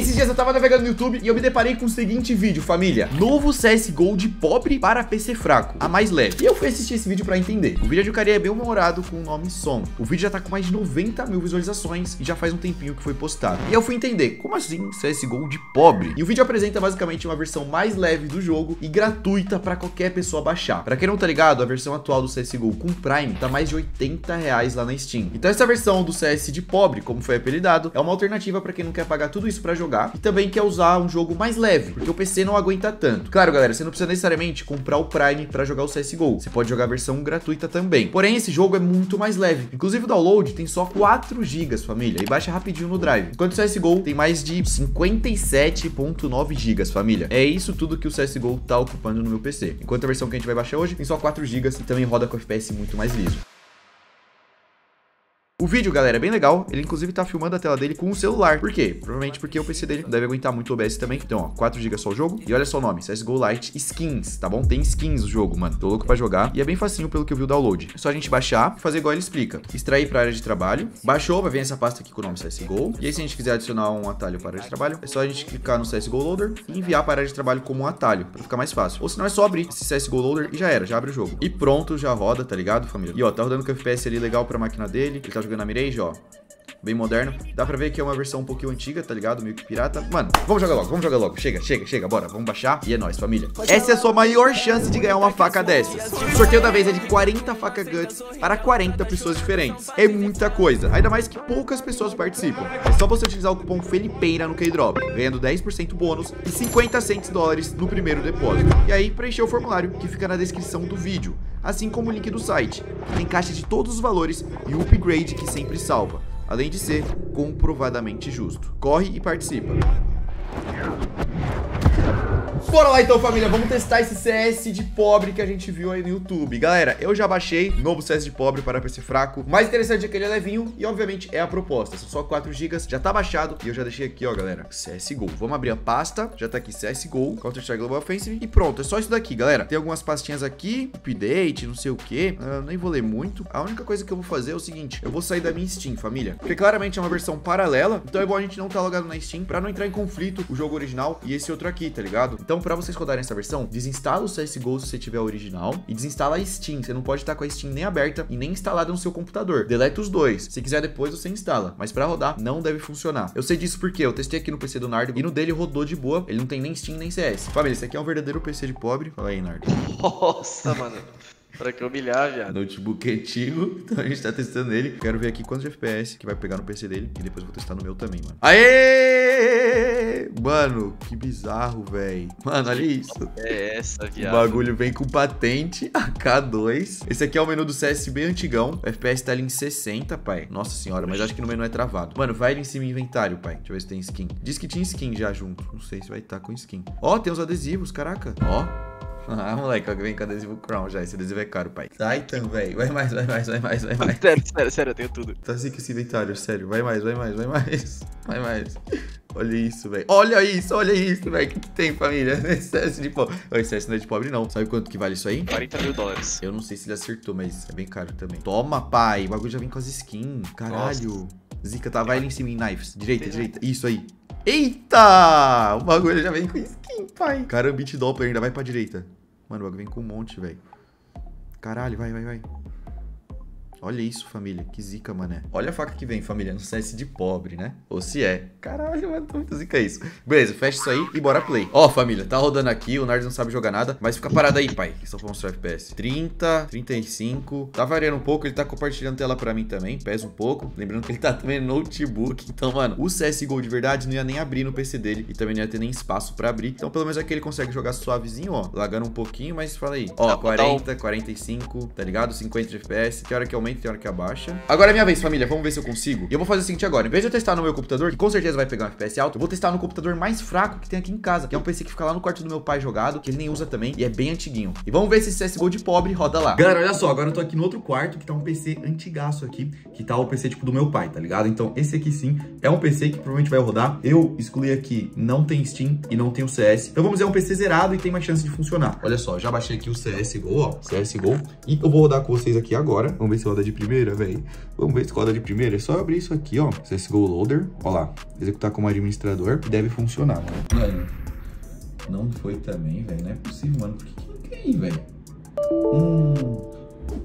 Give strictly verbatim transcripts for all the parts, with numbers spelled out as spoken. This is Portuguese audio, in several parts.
Esses dias eu tava navegando no YouTube e eu me deparei com o seguinte vídeo, família: novo C S G O de pobre para P C fraco, a mais leve. E eu fui assistir esse vídeo pra entender. O vídeo de Jucaria é bem humorado, com o nome Som. O vídeo já tá com mais de noventa mil visualizações e já faz um tempinho que foi postado. E eu fui entender, como assim C S G O de pobre? E o vídeo apresenta basicamente uma versão mais leve do jogo e gratuita pra qualquer pessoa baixar. Pra quem não tá ligado, a versão atual do C S G O com Prime tá mais de oitenta reais lá na Steam. Então essa versão do C S de pobre, como foi apelidado, é uma alternativa pra quem não quer pagar tudo isso pra jogar e também quer usar um jogo mais leve, porque o P C não aguenta tanto. Claro, galera, você não precisa necessariamente comprar o Prime pra jogar o C S G O. Você pode jogar a versão gratuita também. Porém, esse jogo é muito mais leve. Inclusive, o download tem só quatro gigas, família, e baixa rapidinho no Drive. Enquanto o C S G O tem mais de cinquenta e sete vírgula nove gigas, família. É isso tudo que o C S G O tá ocupando no meu P C. Enquanto a versão que a gente vai baixar hoje tem só quatro gigas e também roda com F P S muito mais liso. O vídeo, galera, é bem legal. Ele, inclusive, tá filmando a tela dele com o celular. Por quê? Provavelmente porque o P C dele deve aguentar muito o O B S também. Então, ó, quatro gigas só o jogo. E olha só o nome, C S G O Lite Skins, tá bom? Tem skins o jogo, mano. Tô louco pra jogar. E é bem facinho pelo que eu vi o download. É só a gente baixar e fazer igual ele explica. Extrair pra área de trabalho. Baixou, vai vir essa pasta aqui com o nome C S G O. E aí, se a gente quiser adicionar um atalho para área de trabalho, é só a gente clicar no C S G O Loader e enviar para a área de trabalho como um atalho, pra ficar mais fácil. Ou se não, é só abrir esse C S G O Loader e já era, já abre o jogo. E pronto, já roda, tá ligado, família? E ó, tá rodando com F P S ali legal pra máquina dele. Ele tá jogando na Mirage, ó, bem moderno. Dá pra ver que é uma versão um pouquinho antiga, tá ligado? Meio que pirata. Mano, vamos jogar logo, vamos jogar logo. Chega, chega, chega, bora, vamos baixar. E é nóis, família. Essa é a sua maior chance de ganhar uma faca dessas. O sorteio da vez é de quarenta facas Guts para quarenta pessoas diferentes. É muita coisa, ainda mais que poucas pessoas participam. É só você utilizar o cupom Felipeira no Keydrop, ganhando dez por cento bônus e cinquenta cents dólares no primeiro depósito. E aí, preencher o formulário que fica na descrição do vídeo, assim como o link do site, que tem caixa de todos os valores e o upgrade que sempre salva, além de ser comprovadamente justo. Corre e participa. Bora lá então, família, vamos testar esse C S de pobre que a gente viu aí no YouTube. Galera, eu já baixei novo C S de pobre para P C fraco. O mais interessante é que ele é levinho e, obviamente, é a proposta. São só quatro gigas, já tá baixado e eu já deixei aqui, ó, galera, C S G O. Vamos abrir a pasta, já tá aqui C S G O, Counter Strike Global Offensive e pronto, é só isso daqui, galera. Tem algumas pastinhas aqui, update, não sei o que, uh, nem vou ler muito. A única coisa que eu vou fazer é o seguinte, eu vou sair da minha Steam, família, porque claramente é uma versão paralela, então é bom a gente não tá logado na Steam pra não entrar em conflito o jogo original e esse outro aqui, tá ligado? Então, pra vocês rodarem essa versão, desinstala o C S G O se você tiver o original e desinstala a Steam. Você não pode estar com a Steam nem aberta e nem instalada no seu computador. Deleta os dois. Se quiser depois, você instala. Mas pra rodar, não deve funcionar. Eu sei disso porque eu testei aqui no P C do Nardo e no dele rodou de boa. Ele não tem nem Steam nem C S. Família, esse aqui é um verdadeiro P C de pobre. Fala aí, Nardo. Nossa, mano. Pra que humilhar, viado. Notebook antigo, então a gente tá testando ele. Quero ver aqui quantos de F P S que vai pegar no P C dele. E depois eu vou testar no meu também, mano. Aê! Mano, que bizarro, velho. Mano, olha isso. É essa, viado. O bagulho vem com patente A K dois. Esse aqui é o menu do C S bem antigão. O F P S tá ali em sessenta, pai. Nossa senhora, mas acho que no menu é travado. Mano, vai ali em cima em inventário, pai. Deixa eu ver se tem skin. Diz que tinha skin já junto. Não sei se vai estar com skin. Ó, tem os adesivos, caraca. Ó. Ah, moleque, alguém vem com adesivo Crown já. Esse adesivo é caro, pai. Titan, velho. Vai mais, vai mais, vai mais, vai mais. Sério, sério, sério, eu tenho tudo. Tá assim que esse inventário, sério. Vai mais, vai mais, vai mais. Vai mais. Olha isso, velho. Olha isso, olha isso, velho. O que, que tem, família? Excesso de pobre. O excesso não é de pobre, não. Sabe quanto que vale isso aí? quarenta mil dólares. Eu não sei se ele acertou, mas é bem caro também. Toma, pai. O bagulho já vem com as skins. Caralho. Nossa. Zica, tá, vai ali em cima em knives. Direita, tem direita. Isso aí. Eita! O bagulho já vem com skin, pai. Caramba, beat doppler ainda vai pra direita. Mano, o bagulho vem com um monte, velho. Caralho, vai, vai, vai. Olha isso, família. Que zica, mané. Olha a faca que vem, família. Não sei se de pobre, né? Ou se é. Caralho, mano. Tá muito zica isso. Beleza, fecha isso aí e bora play. Ó, família. Tá rodando aqui. O Nardo não sabe jogar nada. Mas fica parado aí, pai. Só pra mostrar o F P S. trinta, trinta e cinco. Tá variando um pouco. Ele tá compartilhando tela pra mim também. Pesa um pouco. Lembrando que ele tá também no notebook. Então, mano, o C S G O de verdade não ia nem abrir no P C dele. E também não ia ter nem espaço pra abrir. Então, pelo menos aqui ele consegue jogar suavezinho, ó. Lagando um pouquinho, mas fala aí. Ó, quarenta, quarenta e cinco. Tá ligado? cinquenta de F P S. Que hora que aumenta, tem hora que abaixa. Agora é minha vez, família. Vamos ver se eu consigo. E eu vou fazer o seguinte agora. Em vez de eu testar no meu computador, que com certeza vai pegar um F P S alto, eu vou testar no computador mais fraco que tem aqui em casa, que é um P C que fica lá no quarto do meu pai jogado, que ele nem usa também, e é bem antiguinho. E vamos ver se esse C S G O de pobre roda lá. Galera, olha só. Agora eu tô aqui no outro quarto, que tá um P C antigaço aqui, que tá o P C tipo do meu pai, tá ligado? Então esse aqui sim é um P C que provavelmente vai rodar. Eu excluí aqui, não tem Steam e não tem o C S. Então vamos dizer, é um P C zerado e tem mais chance de funcionar. Olha só, já baixei aqui o C S G O, ó. C S G O. E eu vou rodar com vocês aqui agora. Vamos ver se roda roda de primeira, velho? Vamos ver se roda de primeira. É só eu abrir isso aqui, ó. C S G O Loader. Ó lá. Executar como administrador. Deve funcionar, mano. Mano, não foi também, velho. Não é possível, mano. Por que que não tem, velho? Hum...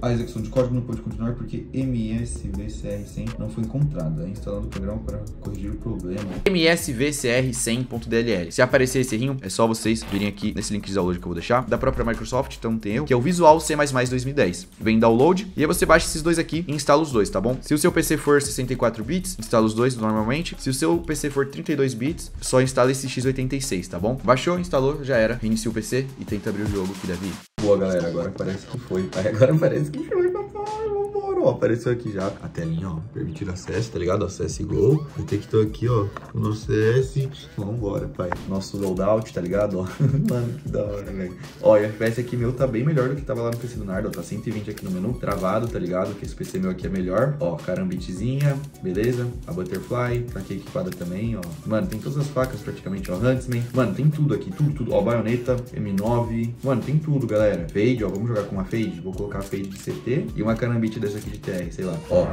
A execução de código não pode continuar porque M S V C R cem não foi encontrada. Instalando o programa para corrigir o problema. M S V C R cem ponto D L L. Se aparecer esse errinho, é só vocês virem aqui nesse link de download que eu vou deixar, da própria Microsoft, então não tem erro, que é o Visual C mais mais dois mil e dez. Vem download e aí você baixa esses dois aqui e instala os dois, tá bom? Se o seu P C for sessenta e quatro bits, instala os dois normalmente. Se o seu P C for trinta e dois bits, só instala esse x oitenta e seis, tá bom? Baixou, instalou, já era. Reinicia o P C e tenta abrir o jogo que deve ir. Boa, galera, agora parece que foi, pai. Agora parece que foi, papai. Vambora, ó. Apareceu aqui já a telinha, ó. Permitido acesso, tá ligado? Ó, C S G O. Detectou aqui, ó. O nosso C S. Vambora, pai. Nosso loadout, tá ligado? Ó. Mano, que da hora, velho. Ó, e o F P S aqui meu tá bem melhor do que tava lá no P C do Nardo, ó. Tá cento e vinte aqui no menu. Travado, tá ligado? Que esse P C meu aqui é melhor. Ó, carambitezinha. Beleza. A Butterfly. Tá aqui equipada também, ó. Mano, tem todas as facas praticamente, ó. Huntsman. Mano, tem tudo aqui. Tudo, tudo. Ó, baioneta. M nove. Mano, tem tudo, galera. Fade, ó, vamos jogar com uma fade. Vou colocar a fade de C T e uma carambite dessa aqui de T R, sei lá. Ó,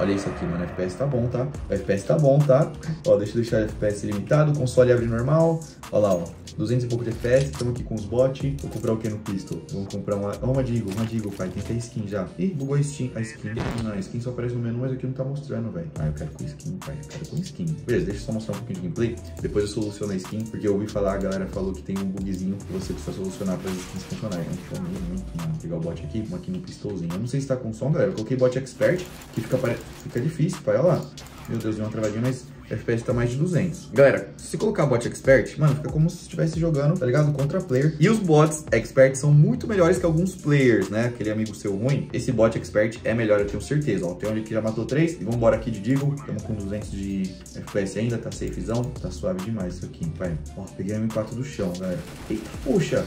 olha isso aqui, mano. F P S tá bom, tá? O F P S tá bom, tá? Ó, deixa eu deixar o F P S limitado. Console abre normal. Ó lá, ó. duzentos e pouco de F P S. Estamos aqui com os bots. Vou comprar o que no pistol? Vamos comprar uma. Ó, oh, uma Deagle, uma Deagle, pai. Tem que ter skin já. Ih, bugou a skin. A skin. Não, a skin só aparece no menu, mas aqui não tá mostrando, velho. Ah, eu quero com skin, pai. Eu quero com skin. Beleza, deixa eu só mostrar um pouquinho de gameplay. Depois eu soluciono a skin, porque eu ouvi falar, a galera falou que tem um bugzinho que você precisa solucionar para as skins funcionarem. Vou pegar o bot aqui, uma aqui no pistolzinho. Eu não sei se tá com som, galera. Eu coloquei bot expert, que fica, pare... fica difícil, pai. Olha lá. Meu Deus, deu uma travadinha, mas F P S tá mais de duzentos. Galera, se você colocar bot expert, mano, fica como se estivesse jogando, tá ligado? Contra player. E os bots expert são muito melhores que alguns players, né? Aquele amigo seu ruim. Esse bot expert é melhor, eu tenho certeza. Ó, tem onde que já matou três. E vambora aqui de Deagle. Estamos com duzentos de F P S ainda. Tá safezão. Tá suave demais isso aqui, pai. Ó, peguei a M quatro do chão, galera. Eita, puxa.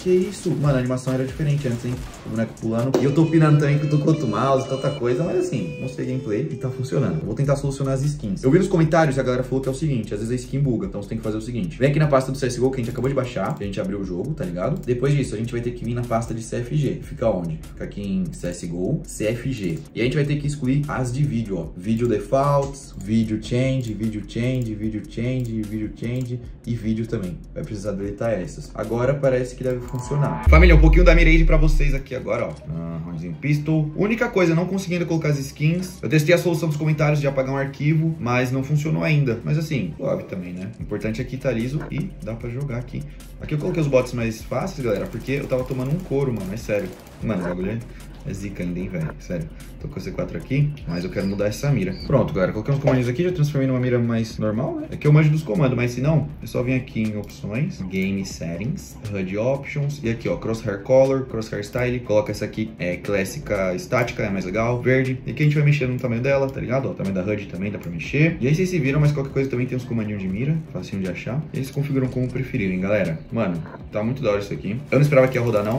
Que isso? Mano, a animação era diferente antes, hein? O boneco pulando. E eu tô pinando também que eu tô com outro mouse, tanta coisa. Mas assim, mostrei gameplay e tá funcionando. Eu vou tentar solucionar as skins. Eu vi nos comentários e a galera falou que é o seguinte. Às vezes a skin buga. Então você tem que fazer o seguinte. Vem aqui na pasta do C S G O que a gente acabou de baixar. Que a gente abriu o jogo, tá ligado? Depois disso, a gente vai ter que vir na pasta de C F G. Fica onde? Fica aqui em C S G O, C F G. E a gente vai ter que excluir as de vídeo, ó. Vídeo defaults, vídeo change, vídeo change, vídeo change, vídeo change e vídeo também. Vai precisar deletar essas. Agora parece que deve funcionar. Família, um pouquinho da Mirage pra vocês aqui agora, ó. Ah, roundzinho pistol. Única coisa, não conseguindo colocar as skins. Eu testei a solução dos comentários de apagar um arquivo, mas não funcionou ainda. Mas assim, suave também, né? O importante aqui tá liso e dá pra jogar aqui. Aqui eu coloquei os bots mais fáceis, galera, porque eu tava tomando um couro, mano. É sério. Mano, o bagulho é zica ainda, hein, velho? Sério. Tô com a C quatro aqui, mas eu quero mudar essa mira. Pronto, galera. Coloquei uns comandos aqui, já transformei numa mira mais normal, né? Aqui eu manjo dos comandos, mas se não, é só vir aqui em opções, game settings, H U D options, e aqui, ó, crosshair color, crosshair style. Coloca essa aqui, é clássica estática, é mais legal, verde. E aqui a gente vai mexendo no tamanho dela, tá ligado? Ó, o tamanho da H U D também dá pra mexer. E aí vocês se viram, mas qualquer coisa também tem uns comandinhos de mira, facinho de achar. E eles configuram como preferirem, galera. Mano, tá muito da hora isso aqui. Eu não esperava que ia rodar, não.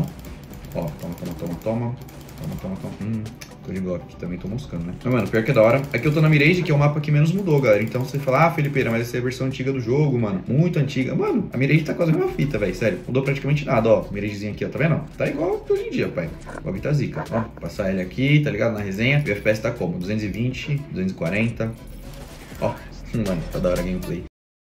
Ó, toma, toma, toma, toma. Toma, toma, toma. Hum, tô de golpe aqui também, tô moscando, né? Mas, mano, pior que é da hora. Aqui eu tô na Mirage, que é o mapa que menos mudou, galera. Então você fala, ah, Felipeira, mas essa é a versão antiga do jogo, mano. Muito antiga. Mano, a Mirage tá quase a mesma fita, velho. Sério, mudou praticamente nada, ó. Miragezinha aqui, ó, tá vendo? Tá igual hoje em dia, pai. O tá zica. Ó, passar ele aqui, tá ligado? Na resenha. E o F P S tá como? duzentos e vinte, duzentos e quarenta. Ó, mano, tá da hora a gameplay.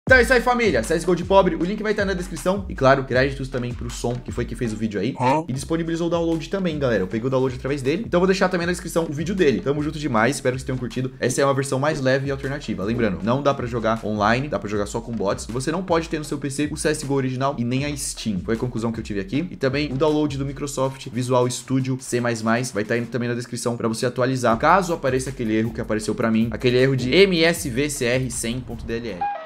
Então é isso aí, família. C S G O de pobre, o link vai estar na descrição. E claro, créditos também pro som, que foi que fez o vídeo aí. E disponibilizou o download também, galera. Eu peguei o download através dele. Então eu vou deixar também na descrição o vídeo dele. Tamo junto demais, espero que vocês tenham curtido. Essa é uma versão mais leve e alternativa. Lembrando, não dá pra jogar online, dá pra jogar só com bots. E você não pode ter no seu P C o C S G O original e nem a Steam. Foi a conclusão que eu tive aqui. E também o download do Microsoft Visual Studio C mais mais vai estar indo também na descrição pra você atualizar, caso apareça aquele erro que apareceu pra mim. Aquele erro de M S V C R cem ponto D L L.